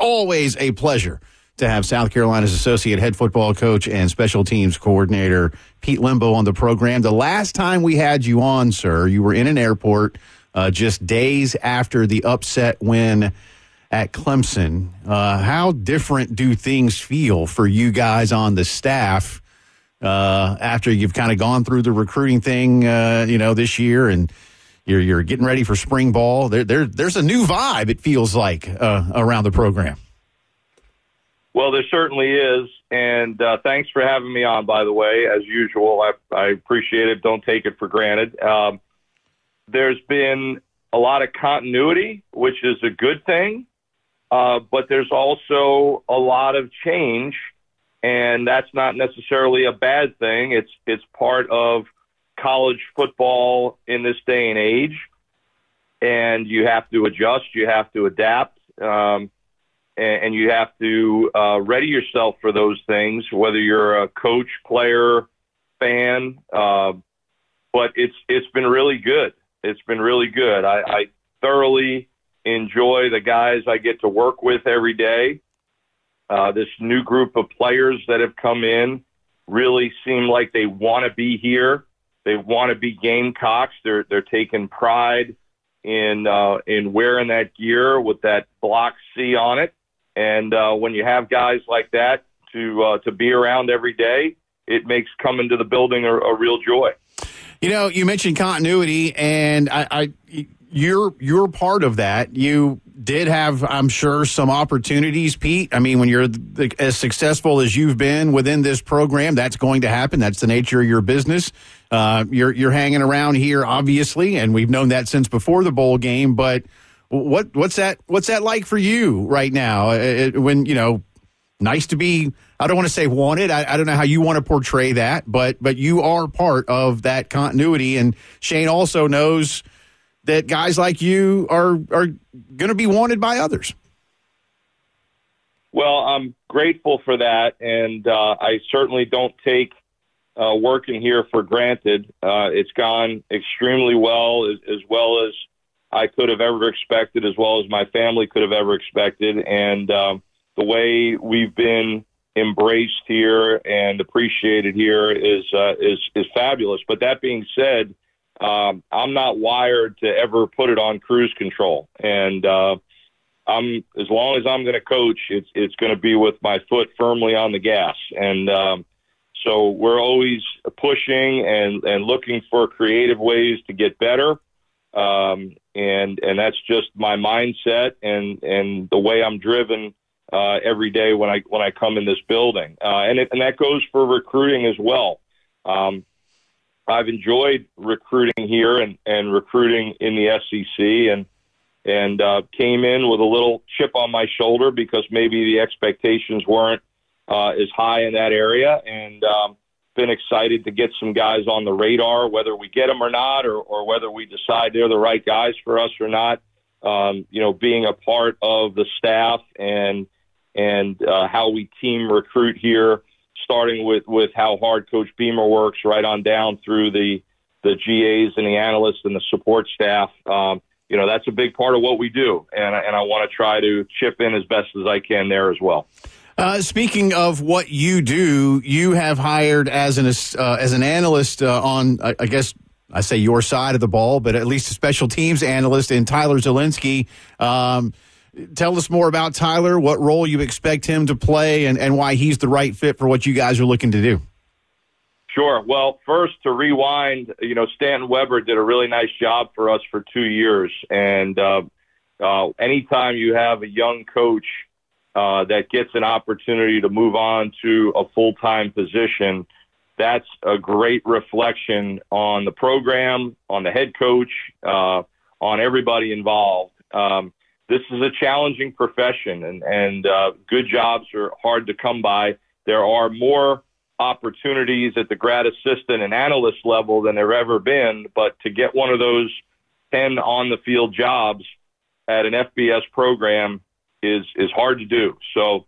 always a pleasure to have South Carolina's associate head football coach and special teams coordinator Pete Lembo on the program. The last time we had you on, sir, you were in an airport just days after the upset win at Clemson. How different do things feel for you guys on the staff after you've kind of gone through the recruiting thing, this year, and you're getting ready for spring ball? There's a new vibe, it feels like, around the program. Well, there certainly is, and thanks for having me on, by the way, as usual. I appreciate it. Don't take it for granted. There's been a lot of continuity, which is a good thing, but there's also a lot of change, and that's not necessarily a bad thing. It's part of college football in this day and age, and you have to adjust, you have to adapt, and you have to ready yourself for those things, whether you're a coach, player, fan. But it's been really good. It's been really good. I thoroughly enjoy the guys I get to work with every day. This new group of players that have come in really seem like they want to be here. They want to be Gamecocks. They're taking pride in wearing that gear with that block C on it. And when you have guys like that to be around every day, it makes coming to the building a real joy. You know, you mentioned continuity, and you're part of that. You did have, I'm sure, some opportunities, Pete. I mean, when you're as successful as you've been within this program, that's going to happen. That's the nature of your business. You're hanging around here, obviously, and we've known that since before the bowl game. But what's that like for you right now? When nice to be, I don't want to say wanted. I don't know how you want to portray that, but you are part of that continuity, and Shane also knows that guys like you are going to be wanted by others. Well, I'm grateful for that, and I certainly don't take working here for granted. It's gone extremely well as I could have ever expected, as well as my family could have ever expected, and the way we've been embraced here and appreciated here is fabulous. But that being said, I'm not wired to ever put it on cruise control, and as long as I'm going to coach, it's going to be with my foot firmly on the gas, and so we're always pushing and looking for creative ways to get better, and that's just my mindset and the way I'm driven every day when I come in this building, and that goes for recruiting as well. I've enjoyed recruiting here and recruiting in the SEC, and came in with a little chip on my shoulder because maybe the expectations weren't as high in that area, and been excited to get some guys on the radar, whether we get them or not, or whether we decide they're the right guys for us or not. Being a part of the staff and how we team recruit here, starting with how hard Coach Beamer works right on down through the GAs and the analysts and the support staff. That's a big part of what we do, and I want to try to chip in as best as I can there as well. Speaking of what you do, you have hired as an analyst on, I guess, I say your side of the ball, but at least a special teams analyst in Tyler Zelinsky. Tell us more about Tyler, what role you expect him to play, and why he's the right fit for what you guys are looking to do. Sure. Well, first, to rewind, Stan Weber did a really nice job for us for 2 years. And anytime you have a young coach that gets an opportunity to move on to a full-time position, that's a great reflection on the program, on the head coach, on everybody involved. This is a challenging profession, and good jobs are hard to come by. There are more opportunities at the grad assistant and analyst level than there ever been, but to get one of those 10 on-the-field jobs at an FBS program is hard to do. So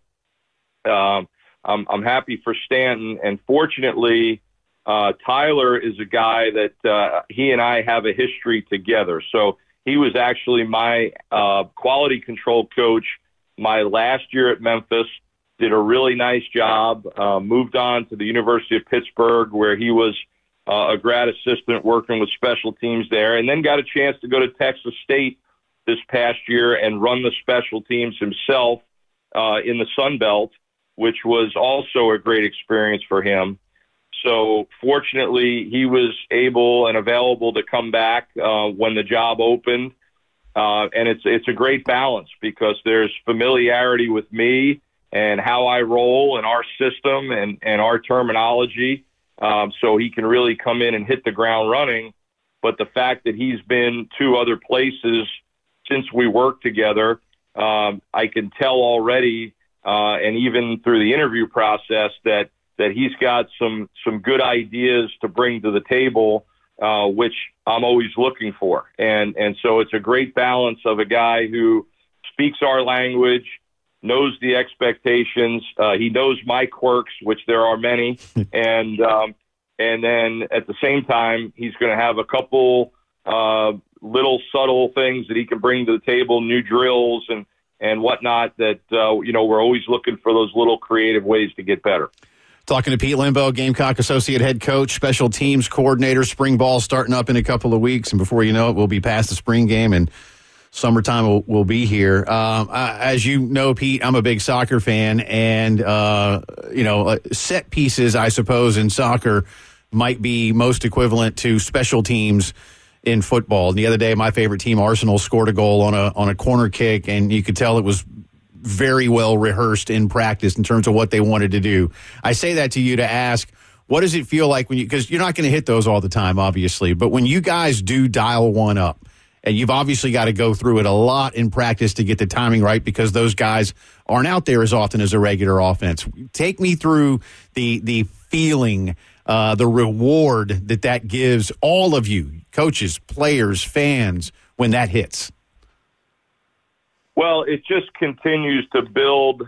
I'm happy for Stanton, and fortunately, Tyler is a guy that he and I have a history together. So he was actually my quality control coach my last year at Memphis, did a really nice job, moved on to the University of Pittsburgh, where he was a grad assistant working with special teams there, and then got a chance to go to Texas State this past year and run the special teams himself in the Sun Belt, which was also a great experience for him. So fortunately, he was able and available to come back when the job opened. And it's a great balance because there's familiarity with me and how I roll and our system and our terminology. So he can really come in and hit the ground running. But the fact that he's been to other places since we worked together, I can tell already, and even through the interview process, that he's got some good ideas to bring to the table, which I'm always looking for. And so it's a great balance of a guy who speaks our language, knows the expectations. He knows my quirks, which there are many. And then at the same time, he's going to have a couple little subtle things that he can bring to the table, new drills and whatnot that, we're always looking for those little creative ways to get better. Talking to Pete Lembo, Gamecock Associate Head Coach, Special Teams Coordinator, spring ball starting up in a couple of weeks. And before you know it, we'll be past the spring game and summertime will be here. As you know, Pete, I'm a big soccer fan. And, set pieces, I suppose, in soccer might be most equivalent to special teams in football. And the other day, my favorite team, Arsenal, scored a goal on a corner kick. And you could tell it was very well rehearsed in practice in terms of what they wanted to do. I say that to you to ask, what does it feel like when you, because you're not going to hit those all the time, obviously, but when you guys do dial one up, and you've obviously got to go through it a lot in practice to get the timing right because those guys aren't out there as often as a regular offense. Take me through the feeling, the reward that gives all of you, coaches, players, fans, when that hits. Well, it just continues to build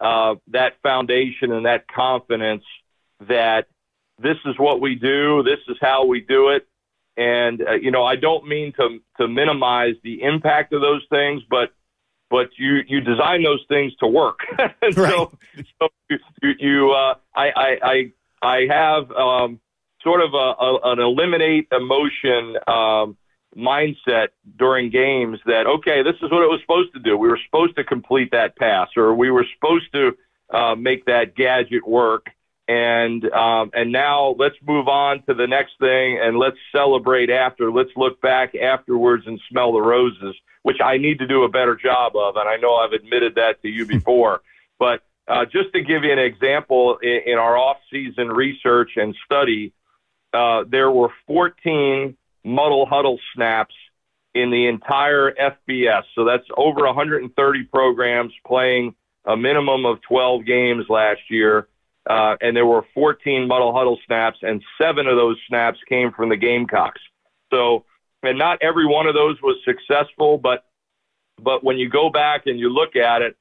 that foundation and that confidence that this is what we do, this is how we do it. And, I don't mean to minimize the impact of those things, but you design those things to work. Right. So I have sort of an eliminate emotion mindset during games that, okay, this is what it was supposed to do. We were supposed to complete that pass, or we were supposed to make that gadget work. And now let's move on to the next thing and let's celebrate after. Let's look back afterwards and smell the roses, which I need to do a better job of. And I know I've admitted that to you before, but just to give you an example, in our off-season research and study, there were 14 muddle huddle snaps in the entire FBS. So that's over 130 programs playing a minimum of 12 games last year. And there were 14 muddle huddle snaps, and 7 of those snaps came from the Gamecocks. So, and not every one of those was successful, but when you go back and you look at it,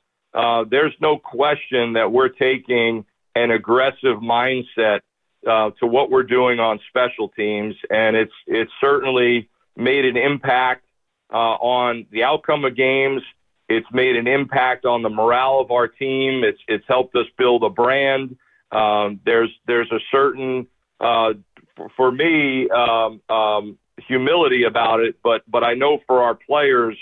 there's no question that we're taking an aggressive mindset to what we're doing on special teams, and it's certainly made an impact on the outcome of games. It's made an impact on the morale of our team. It's helped us build a brand. There's a certain, for me, humility about it, but I know for our players,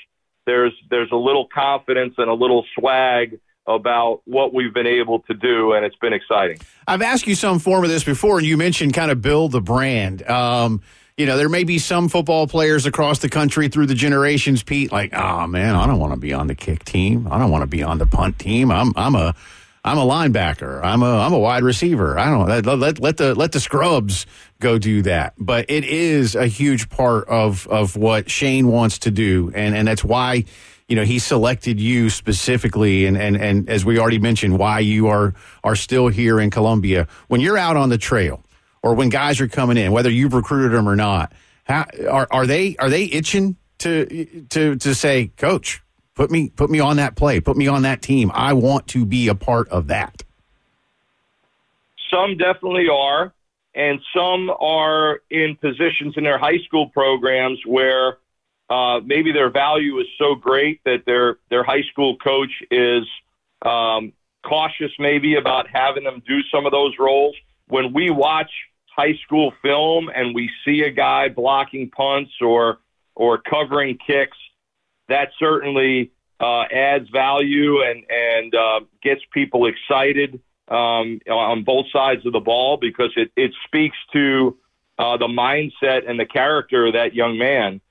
there's a little confidence and a little swag about what we've been able to do, and it's been exciting. I've asked you some form of this before, and you mentioned kind of build the brand. There may be some football players across the country through the generations, Pete, like, oh man, I don't want to be on the kick team. I don't want to be on the punt team. I'm a linebacker. I'm a wide receiver. I don't let the scrubs go do that. But it is a huge part of what Shane wants to do, and that's why he selected you specifically, and as we already mentioned, why you are still here in Columbia. When you're out on the trail, or when guys are coming in, whether you've recruited them or not, are they itching to say, Coach, put me on that play, put me on that team. I want to be a part of that. Some definitely are, and some are in positions in their high school programs where Maybe their value is so great that their high school coach is cautious maybe about having them do some of those roles. When we watch high school film and we see a guy blocking punts or covering kicks, that certainly adds value and gets people excited on both sides of the ball, because it speaks to the mindset and the character of that young man.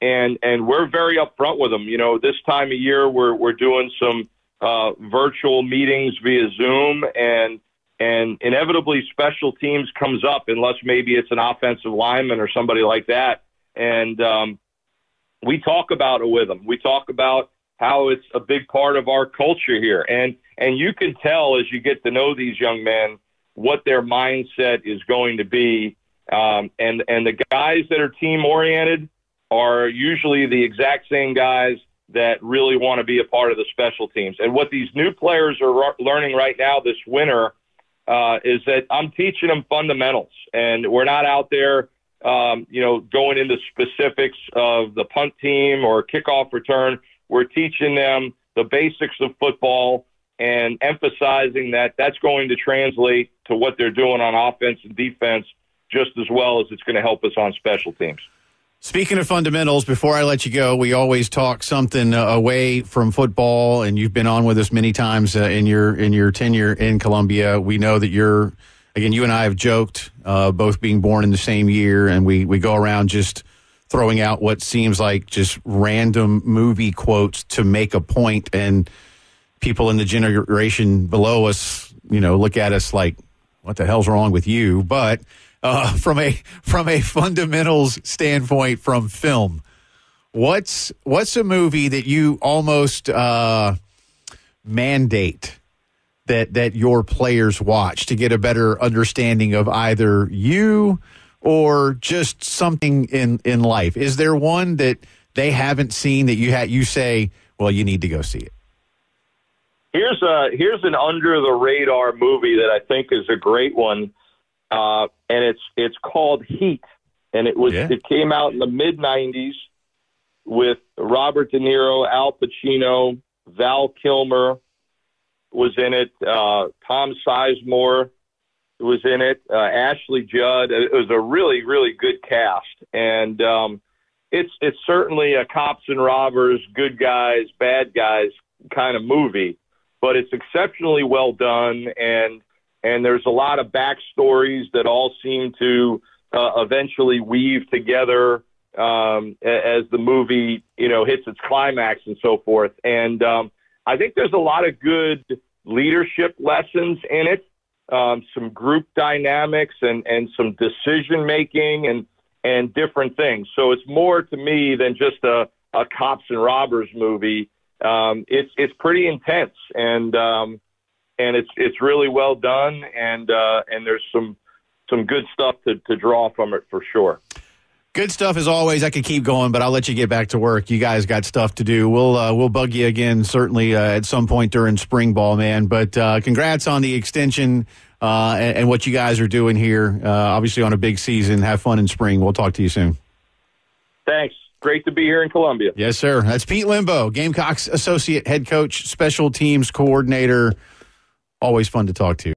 And we're very upfront with them. You know, this time of year, we're doing some virtual meetings via Zoom, and inevitably special teams comes up, unless maybe it's an offensive lineman or somebody like that. And we talk about it with them. We talk about how it's a big part of our culture here. And you can tell as you get to know these young men what their mindset is going to be. And the guys that are team-oriented are usually the exact same guys that really want to be a part of the special teams. And what these new players are learning right now this winter is that I'm teaching them fundamentals. And we're not out there, going into specifics of the punt team or kickoff return. We're teaching them the basics of football and emphasizing that that's going to translate to what they're doing on offense and defense just as well as it's going to help us on special teams. Speaking of fundamentals, before I let you go, we always talk something away from football, and you've been on with us many times in your tenure in Columbia. We know that you and I have joked, both being born in the same year, and we go around just throwing out what seems like just random movie quotes to make a point, and people in the generation below us, look at us like, what the hell's wrong with you? But from a fundamentals standpoint from film, what's a movie that you almost mandate that your players watch to get a better understanding of either you or just something in life? Is there one that they haven't seen that you say, well, you need to go see it? Here's an under the radar movie that I think is a great one. And it's called Heat, and it came out in the mid-'90s with Robert De Niro, Al Pacino, Val Kilmer was in it, Tom Sizemore was in it, Ashley Judd. It was a really, really good cast, and it's certainly a cops and robbers, good guys, bad guys kind of movie, but it's exceptionally well done, and there's a lot of backstories that all seem to eventually weave together as the movie, hits its climax and so forth. And I think there's a lot of good leadership lessons in it, some group dynamics and some decision making and different things. So it's more to me than just a cops and robbers movie. It's pretty intense and it's really well done, and there's some good stuff to draw from it for sure. Good stuff as always. I could keep going, but I'll let you get back to work. You guys got stuff to do. We'll bug you again certainly at some point during spring ball, man. But congrats on the extension and what you guys are doing here. Obviously on a big season. Have fun in spring. We'll talk to you soon. Thanks. Great to be here in Columbia. Yes, sir. That's Pete Lembo, Gamecocks associate head coach, special teams coordinator. Always fun to talk to.